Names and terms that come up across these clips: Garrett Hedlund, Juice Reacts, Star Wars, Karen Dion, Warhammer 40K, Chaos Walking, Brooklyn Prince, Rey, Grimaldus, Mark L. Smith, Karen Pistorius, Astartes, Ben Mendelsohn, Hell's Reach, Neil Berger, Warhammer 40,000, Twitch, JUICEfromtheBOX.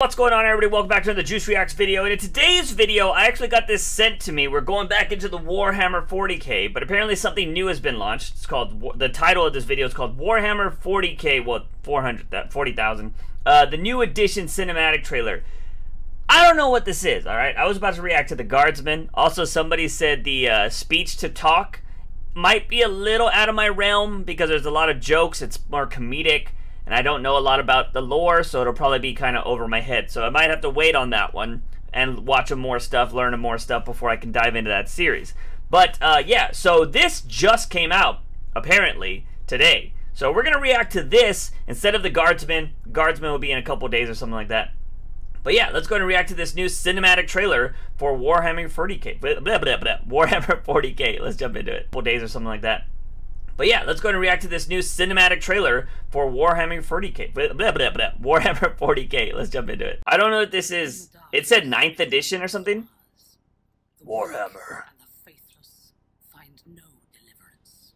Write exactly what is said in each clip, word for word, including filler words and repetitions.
What's going on, everybody? Welcome back to another Juice Reacts video, and in today's video, I actually got this sent to me. We're going back into the Warhammer forty K, but apparently something new has been launched. It's called, the title of this video is called Warhammer forty K, well, four hundred, forty thousand, uh, the new edition cinematic trailer. I don't know what this is, alright? I was about to react to the Guardsman. Also, somebody said the uh, speech to talk might be a little out of my realm because there's a lot of jokes, it's more comedic. And I don't know a lot about the lore, so it'll probably be kind of over my head. So I might have to wait on that one and watch some more stuff, learn some more stuff before I can dive into that series. But, uh, yeah, so this just came out, apparently, today. So we're going to react to this instead of the Guardsman. Guardsman will be in a couple days or something like that. But yeah, let's go and react to this new cinematic trailer for Warhammer forty K. Blah, blah, blah, blah. Warhammer forty K. Let's jump into it. A couple days or something like that. But yeah, let's go and react to this new cinematic trailer for Warhammer forty K. Blah, blah, blah, blah. Warhammer forty K. Let's jump into it. I don't know what this is. It said ninth edition or something. Warhammer. And the faithless find no deliverance.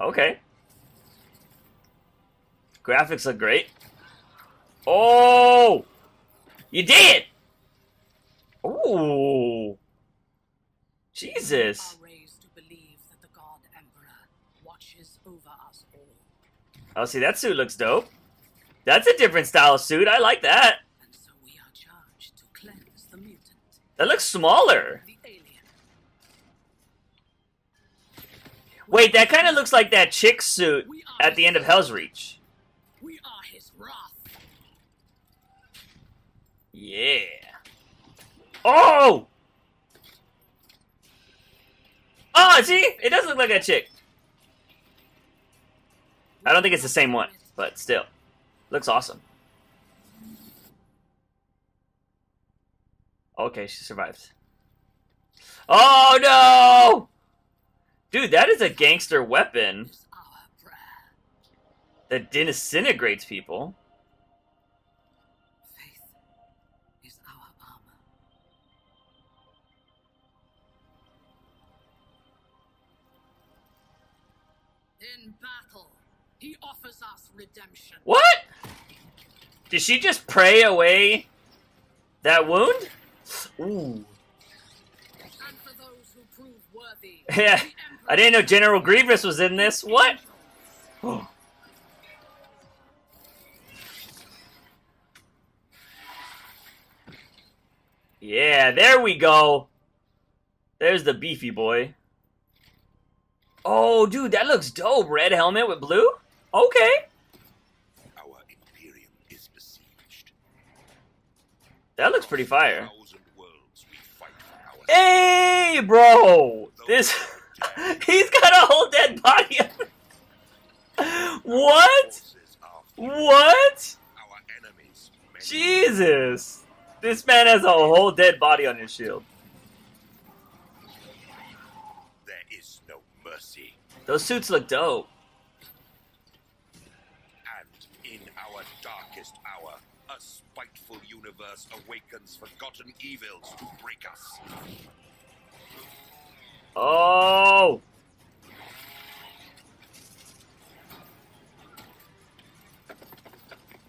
Okay. Graphics look great. Oh! You did it! Ooh. Jesus. Are raised to believe that the God Emperor watches over us all. Oh, see, that suit looks dope. That's a different style of suit. I like that. And so we are charged to cleanse the mutant. That looks smaller. The alien. Wait, that kind of looks like that chick suit at the end of Hell's Reach. We are his wrath. Yeah. Oh! Oh, see? It does look like that chick. I don't think it's the same one, but still. Looks awesome. Okay, she survives. Oh, no! Dude, that is a gangster weapon that disintegrates people. In battle, he offers us redemption. What? Did she just pray away that wound? Ooh. And for those who prove worthy, yeah, I didn't know General Grievous was in this. What? Oh. Yeah, there we go. There's the beefy boy. Oh, dude, that looks dope. Red helmet with blue? Okay. Our Imperium is besieged. That looks pretty fire. Hey, bro! This... He's got a whole dead body. What? What? Jesus. This man has a whole dead body on his shield. Those suits look dope. And in our darkest hour, a spiteful universe awakens forgotten evils to break us. Oh!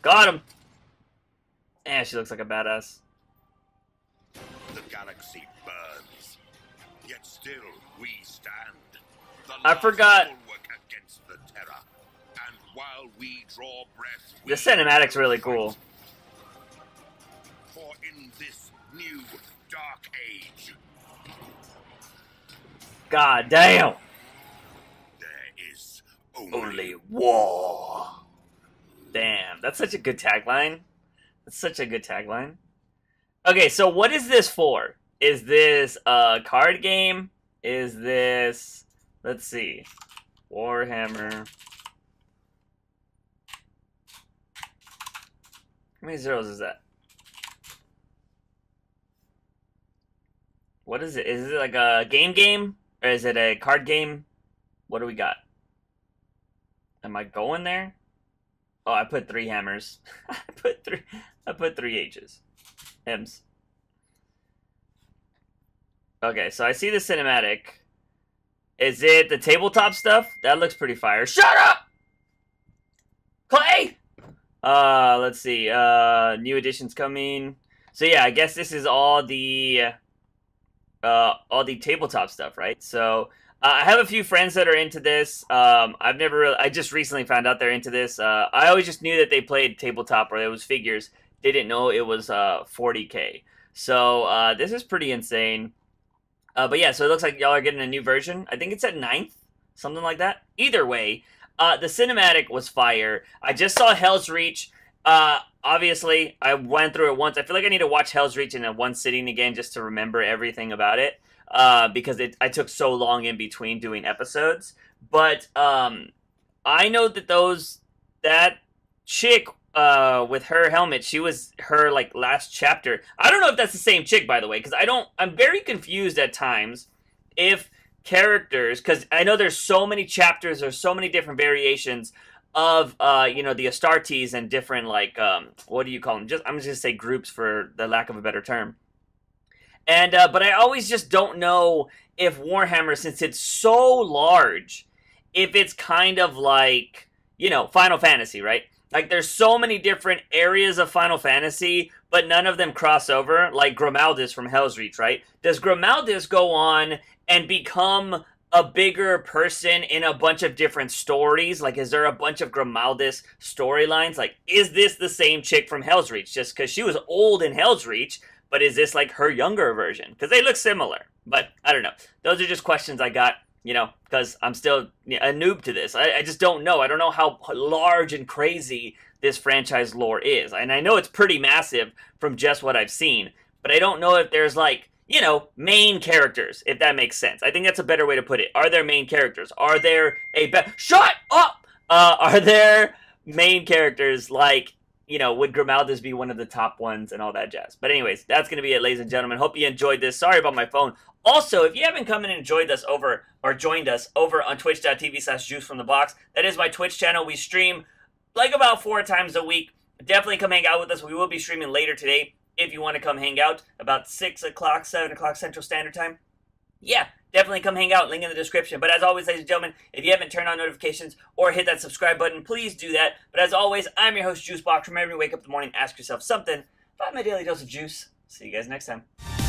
Got him! Eh, she looks like a badass. The galaxy burns, yet still we stand. I forgot. The, terror, and while we draw breath, we the cinematic's really cool. For in this new dark age, God damn, there is only, only war. Damn, that's such a good tagline. That's such a good tagline. Okay, so what is this for? Is this a card game? Is this? Let's see. Warhammer. How many zeros is that? What is it? Is it like a game game? Or is it a card game? What do we got? Am I going there? Oh, I put three hammers. I put three I put three H's. M's. Okay, so I see the cinematic. Is it the tabletop stuff? That looks pretty fire. Shut up! Clay! Uh, let's see. Uh, new editions coming. So yeah, I guess this is all the uh, all the tabletop stuff, right? So uh, I have a few friends that are into this. Um, I've never really. I just recently found out they're into this. Uh, I always just knew that they played tabletop or it was figures. They didn't know it was uh, forty K. So uh, this is pretty insane. Uh, but yeah, so it looks like y'all are getting a new version. I think it's at ninth, something like that. Either way, uh, the cinematic was fire. I just saw Hell's Reach. Uh, obviously, I went through it once. I feel like I need to watch Hell's Reach in one sitting again just to remember everything about it uh, because it, I took so long in between doing episodes. But um, I know that those that chick uh, with her helmet, she was her like last chapter. I don't know if that's the same chick, by the way, because I don't. I'm very confused at times if characters, because I know there's so many chapters, there's so many different variations of uh you know the Astartes and different like um what do you call them, just I'm just gonna say groups for the lack of a better term, and uh but I always just don't know if Warhammer, since it's so large, if it's kind of like, you know, Final Fantasy, right? Like there's so many different areas of Final Fantasy, but none of them cross over, like Grimaldus from Hell's Reach, right? Does Grimaldus go on and become a bigger person in a bunch of different stories? Like, is there a bunch of Grimaldus storylines? Like, is this the same chick from Hell's Reach? Just because she was old in Hell's Reach, but is this like her younger version? Because they look similar, but I don't know. Those are just questions I got, you know, because I'm still a noob to this. I, I just don't know. I don't know how large and crazy this franchise lore is. And I know it's pretty massive from just what I've seen, but I don't know if there's like, you know, main characters, if that makes sense. I think that's a better way to put it. Are there main characters? Are there a be- Shut up! Uh, are there main characters like, you know, would Grimaldus be one of the top ones and all that jazz? But anyways, that's going to be it, ladies and gentlemen. Hope you enjoyed this. Sorry about my phone. Also, if you haven't come and enjoyed us over, or joined us over on Twitch dot T V slash Juice from the Box, that is my Twitch channel. We stream like about four times a week. Definitely come hang out with us. We will be streaming later today. If you want to come hang out about six o'clock, seven o'clock Central Standard Time, yeah, definitely come hang out. Link in the description. But as always, ladies and gentlemen, if you haven't turned on notifications or hit that subscribe button, please do that. But as always, I'm your host, JUICEfromtheBOX. Remember to wake up in the morning, ask yourself something. Find my daily dose of juice. See you guys next time.